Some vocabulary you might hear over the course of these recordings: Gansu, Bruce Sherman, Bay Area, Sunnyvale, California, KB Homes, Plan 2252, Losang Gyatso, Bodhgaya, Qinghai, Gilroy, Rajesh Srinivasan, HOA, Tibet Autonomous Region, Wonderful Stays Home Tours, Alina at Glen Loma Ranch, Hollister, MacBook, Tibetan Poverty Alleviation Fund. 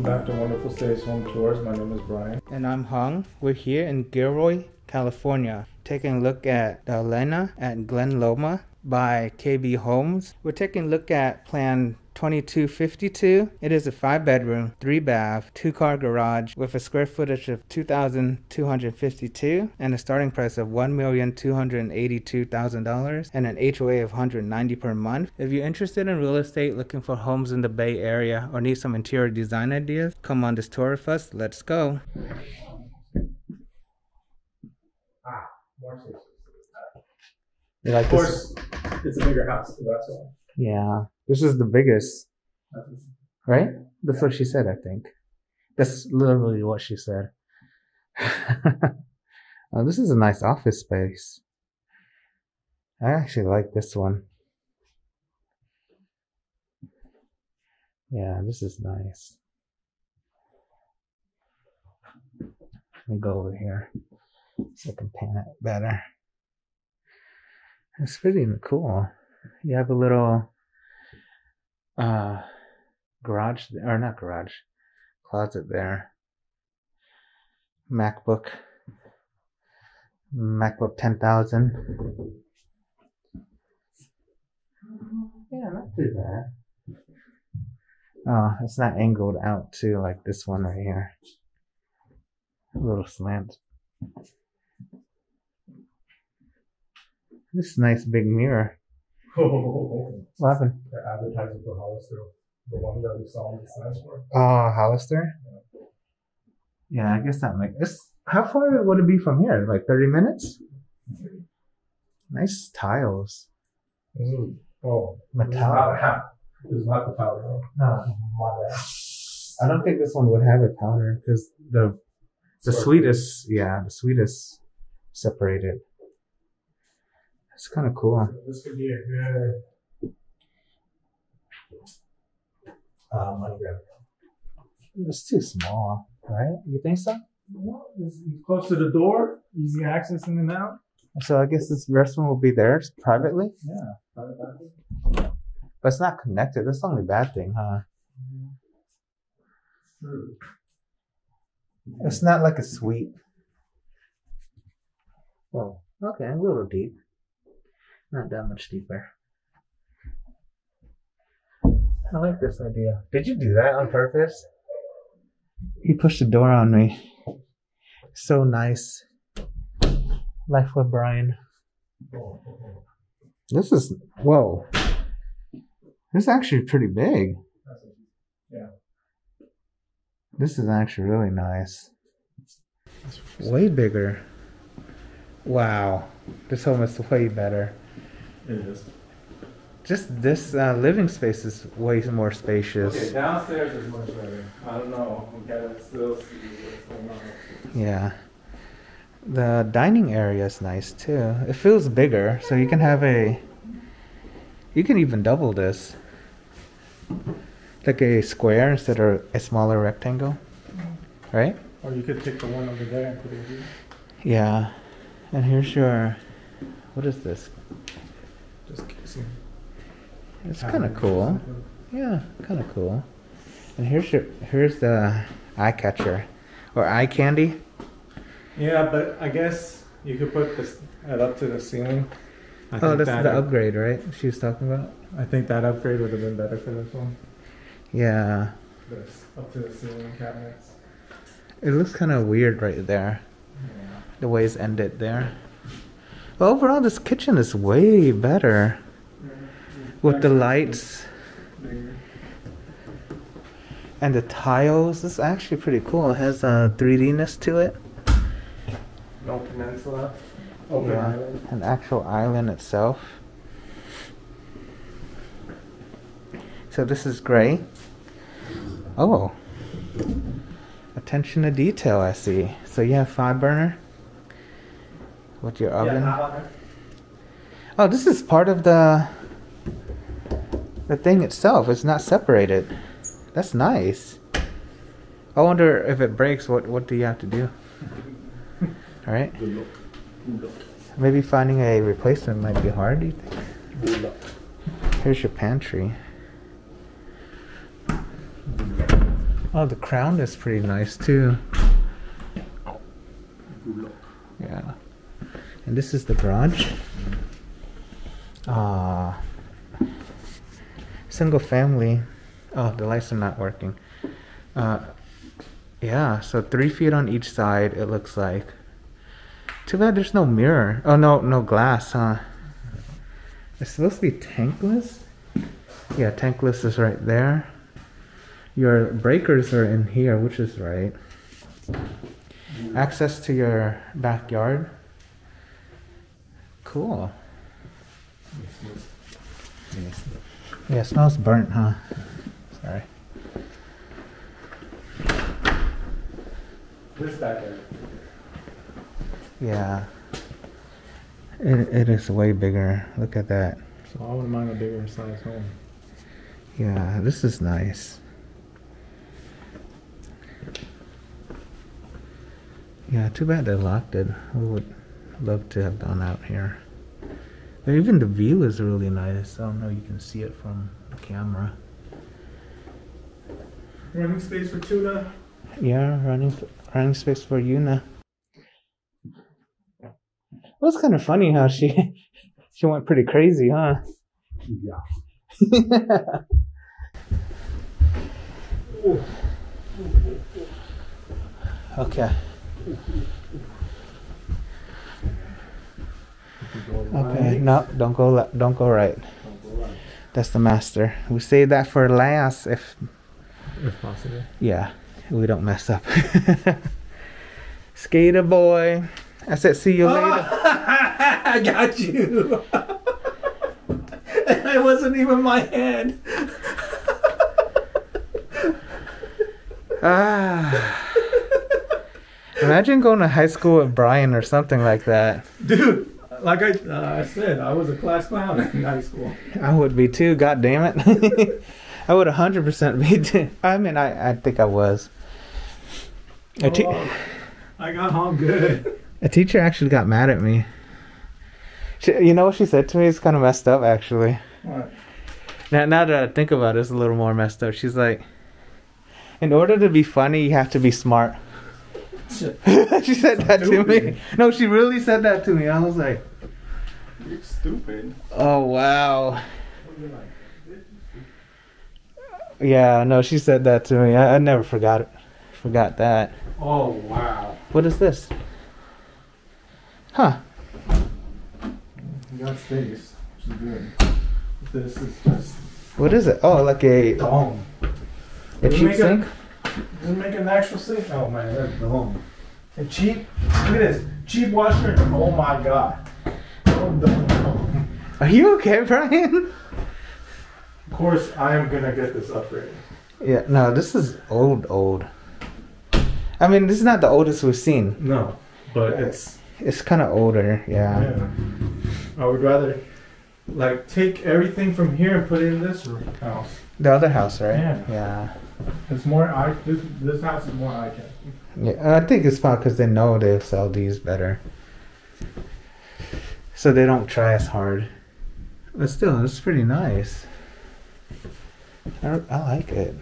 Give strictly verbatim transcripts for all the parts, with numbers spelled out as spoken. Welcome back to Wonderful Stays Home Tours. My name is Brian. And I'm Hong. We're here in Gilroy, California, taking a look at the Alena at Glen Loma by K B Homes. We're taking a look at Plan twenty-two fifty-two. It is a five bedroom, three bath, two car garage with a square footage of two thousand two hundred fifty-two and a starting price of one million two hundred eighty-two thousand dollars and an H O A of one hundred ninety per month. If you're interested in real estate, looking for homes in the Bay Area, or need some interior design ideas, come on this tour with us. Let's go. Ah, more space. You like of course, this? It's a bigger house, so that's why. Yeah. This is the biggest, right? That's yeah. What she said, I think. That's literally what she said. Oh, this is a nice office space. I actually like this one. Yeah, this is nice. Let me go over here so I can pan it better. It's pretty cool. You have a little uh garage or not garage closet there. MacBook ten thousand. Yeah, not too bad. Oh, it's not angled out too like this one right here, a little slant. This nice big mirror. Oh, what happened? They're advertising for Hollister, the one that we saw on the signs for. Oh, Hollister? Yeah. Yeah, I guess that makes this. How far would it be from here? Like thirty minutes? Nice tiles. This is, oh, metal. This is not, this is not the powder. No, my bad. I don't think this one would have a powder because the the so sweet is, yeah, the sweet is separated. It's kind of cool. This could be a good uh, money grab. It's too small, right? You think so? Well, it's close to the door, easy access in and out. So I guess this restaurant will be theirs privately. Yeah, private bathroom. But it's not connected. That's the only bad thing, huh? True. It's not like a suite. Well, okay, a little deep. Not that much deeper. I like this idea. Did you do that on purpose? He pushed the door on me. So nice. Life with Brian. This is, whoa. This is actually pretty big. Yeah. This is actually really nice. Way bigger. Wow. This home is way better. It is. Just this uh, living space is way more spacious. Okay, downstairs is much better. I don't know. We gotta still see what's going on. Yeah. The dining area is nice too. It feels bigger, so you can have a. You can even double this. Like a square instead of a smaller rectangle. Right? Or you could take the one over there and put it here. Yeah. And here's your. What is this? Just kissing. It's kind of cool. Yeah, kind of cool. And here's your here's the eye catcher, or eye candy. Yeah, but I guess you could put this up to the ceiling. I oh, that's that the upgrade, right? She was talking about. I think that upgrade would have been better for this one. Yeah. This up to the ceiling cabinets. It looks kind of weird right there. Yeah. The way it's ended there. Well, overall, this kitchen is way better with the lights and the tiles. It's actually pretty cool. It has a three D-ness to it. No peninsula. Open yeah, island. An actual island itself. So this is gray. Oh, attention to detail, I see. So you have five burner. With your oven. Yeah, oh, this is part of the the thing itself. It's not separated. That's nice. I wonder if it breaks. What what do you have to do? All right. Good luck. Good luck. Maybe finding a replacement might be hard. Do you think? Good luck. Here's your pantry. Oh, the crown is pretty nice too. Yeah. And this is the garage. Ah, uh, single family. Oh, the lights are not working. Uh, yeah, so three feet on each side, it looks like. Too bad there's no mirror. Oh, no, no glass, huh? It's supposed to be tankless? Yeah, tankless is right there. Your breakers are in here, which is right. Access to your backyard. Cool. Yeah, it smells burnt, huh? Sorry. This backyard. Yeah. It, it is way bigger. Look at that. So I wouldn't mind a bigger size home. Yeah, this is nice. Yeah, too bad they locked it. We would love to have gone out here. But even the view is really nice. I don't know if you can see it from the camera. Running space for Tuna. Yeah, running, running space for Yuna. Well, it's kind of funny how she she went pretty crazy, huh? Yeah. Yeah. Okay. Okay. No, don't go left. Don't go right. Don't go right. That's the master. We save that for last, if if possible. Yeah, we don't mess up. Skater boy. I said, see you later. Oh, I got you. It wasn't even my head. Ah. Imagine going to high school with Brian or something like that. Dude, like I, uh, I said, I was a class clown in high school. I would be too, god damn it. I would one hundred percent be too. I mean, I, I think I was. Oh, I, oh, I got home good. A teacher actually got mad at me. She, you know what she said to me? It's kind of messed up, actually. What? Now, now that I think about it, it's a little more messed up. She's like, in order to be funny, you have to be smart. She said that to me. No, she really said that to me. I was like, you're stupid. Oh, wow. Yeah, no, she said that to me. I, I never forgot it. Forgot that. Oh, wow. What is this? Huh. You got space, which is good. This is just... What is it? Oh, like a... Dome. A does cheap sink? A, does it make an actual sink? Oh, man, that's the home. A cheap... Look at this. Cheap washer. Oh, my God. Oh, no. Are you okay, Brian? Of course, I am going to get this upgraded. Yeah, no, this is old, old. I mean, this is not the oldest we've seen. No, but uh, it's... It's kind of older, yeah. yeah. I would rather, like, take everything from here and put it in this room, house. The other house, right? Yeah. Yeah. It's more, I, this, this house is more I can. Yeah, I think it's probably because they know they'll sell these better. So they don't try as hard. But still, it's pretty nice. I, I like it.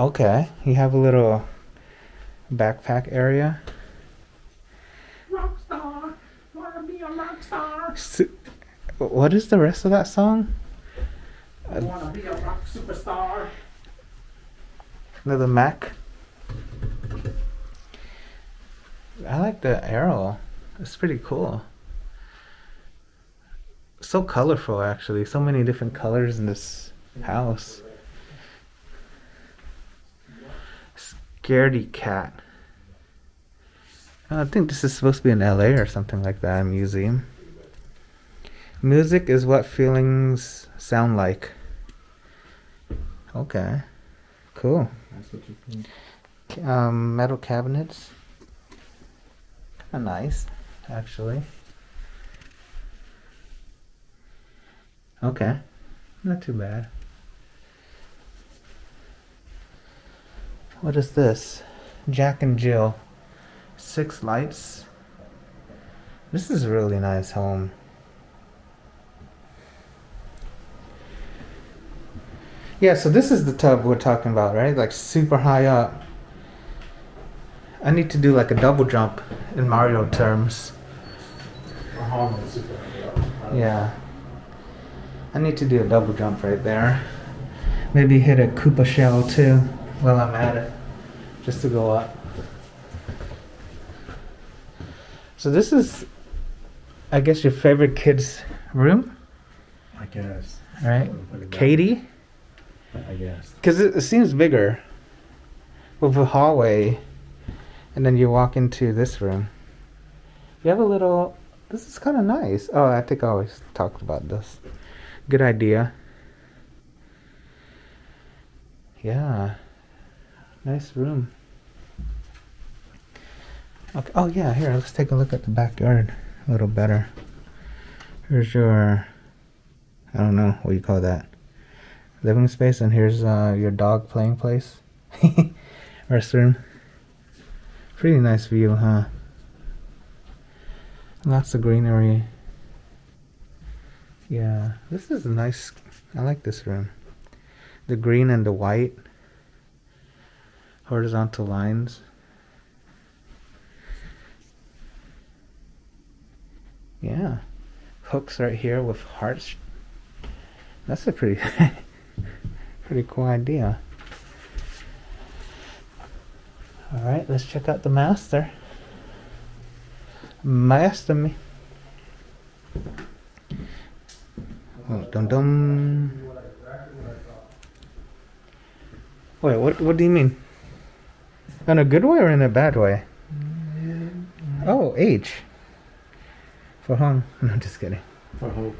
Okay, you have a little... backpack area. Rockstar, wanna be a rockstar. Su what is the rest of that song? I wanna be a rock superstar. Another Mac. I like the arrow. It's pretty cool. So colorful, actually. So many different colors in this house. Scaredy cat. I think this is supposed to be in L A or something like that, a museum. Music is what feelings sound like. Okay, cool. That's what you think. Um, metal cabinets. Kind of nice, actually. Okay, not too bad. What is this? Jack and Jill. Six lights. This is a really nice home. Yeah, so this is the tub we're talking about, right? Like super high up. I need to do like a double jump in Mario terms. Yeah. I need to do a double jump right there. Maybe hit a Koopa shell too while I'm at it, just to go up. So this is, I guess, your favorite kid's room? I guess. Right? Katie? I guess. Because it, it seems bigger with a hallway, and then you walk into this room. You have a little, this is kind of nice. Oh, I think I always talked about this. Good idea. Yeah. Nice room. Okay. Oh yeah, here, let's take a look at the backyard a little better. Here's your, I don't know what you call that, living space, and here's uh, your dog playing place. Restroom. Pretty nice view, huh? Lots of greenery. Yeah, this is a nice, I like this room. The green and the white. Horizontal lines. Yeah. Hooks right here with hearts. That's a pretty pretty cool idea. Alright, let's check out the master. Master me. Oh, dum dum. Wait, what what do you mean? In a good way or in a bad way? Oh, H. For hung. No, I'm just kidding. For hope.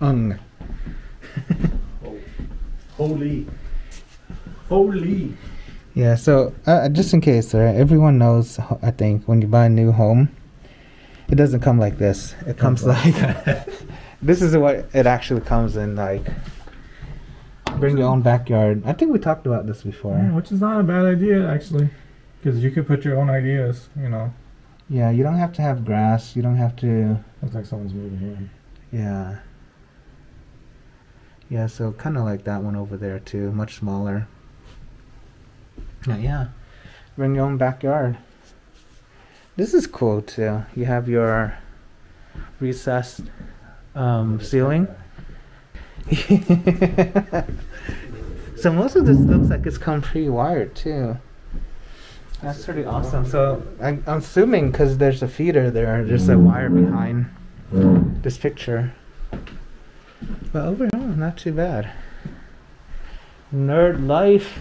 Ung. Holy. Holy. Yeah, so uh, just in case, right, everyone knows, I think, when you buy a new home, it doesn't come like this. It comes like, this is what it actually comes in, like, bring your own backyard. I think we talked about this before. Yeah, which is not a bad idea, actually, because you could put your own ideas, you know. Yeah, you don't have to have grass. You don't have to... Looks like someone's moving here. Yeah. Yeah, so kind of like that one over there, too. Much smaller. But yeah, bring your own backyard. This is cool too. You have your recessed um, ceiling. So most of this looks like it's come pre-wired too. That's pretty awesome. So I'm, I'm assuming because there's a feeder there, there's a wire behind this picture. But overall, not too bad. Nerd life.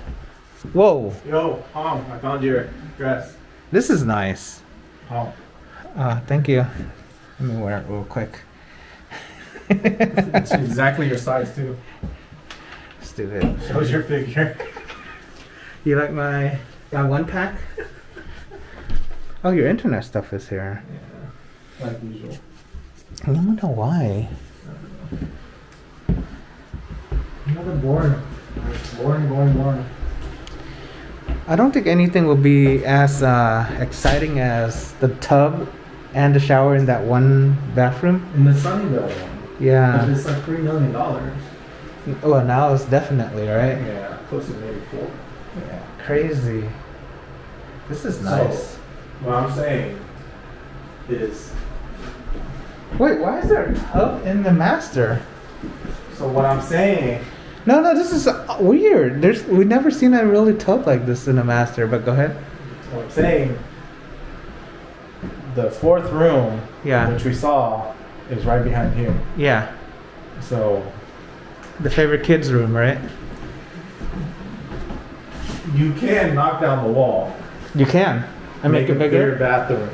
Whoa! Yo, Tom, I found your dress. This is nice. Tom. Uh, thank you. Let me wear it real quick. It's exactly your size, too. Stupid. Shows your figure. You like my, my one pack? Oh, your internet stuff is here. Yeah, like usual. I don't know why. I don't know. Another boring. Boring, boring, boring. I don't think anything will be as uh, exciting as the tub and the shower in that one bathroom. In the Sunnyvale one. Yeah. It's like three million dollars. Well, now it's definitely, right? Yeah, close to maybe four. Yeah. Crazy. This is nice. So, what I'm saying is. Wait, why is there a tub in the master? So what I'm saying. No, no, this is weird. There's we've never seen a really tub like this in a master, but go ahead. What I'm saying, the fourth room, yeah, which we saw, is right behind here. Yeah. So. The favorite kid's room, right? You can knock down the wall. You can. And make, make a bigger, bigger bathroom.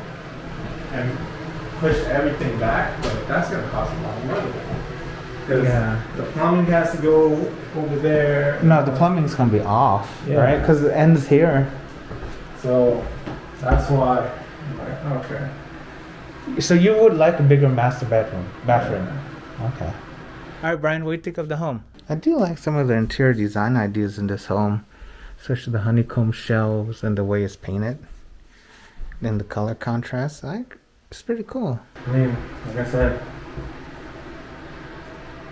And push everything back, but that's going to cost a lot of money. Yeah, the plumbing has to go over there. No, the plumbing's gonna be off, yeah. Right? Because it ends here. So that's why. I'm like, okay. So you would like a bigger master bedroom, bathroom? Yeah. Okay. All right, Brian, what do you think of the home? I do like some of the interior design ideas in this home, especially the honeycomb shelves and the way it's painted, and the color contrast. I, it's pretty cool. I mean, like I said.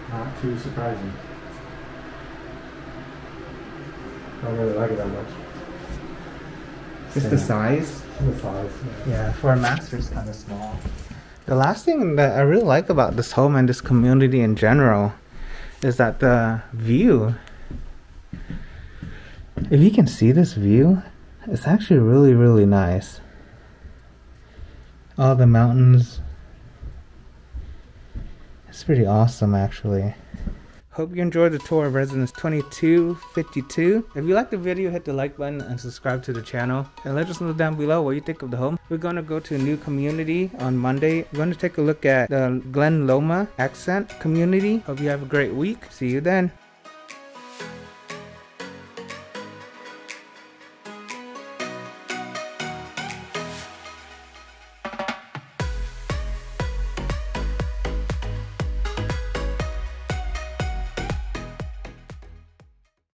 Not too surprising. I don't really like it that much. Just so, the size? The size. Yeah, yeah, for a master it's kind of small. The last thing that I really like about this home and this community in general is that the view. If you can see this view, it's actually really, really nice. All the mountains. It's pretty awesome, actually. Hope you enjoyed the tour of Residence twenty-two fifty-two. If you liked the video, hit the like button and subscribe to the channel. And let us know down below what you think of the home. We're going to go to a new community on Monday. We're going to take a look at the Glen Loma Accent community. Hope you have a great week. See you then.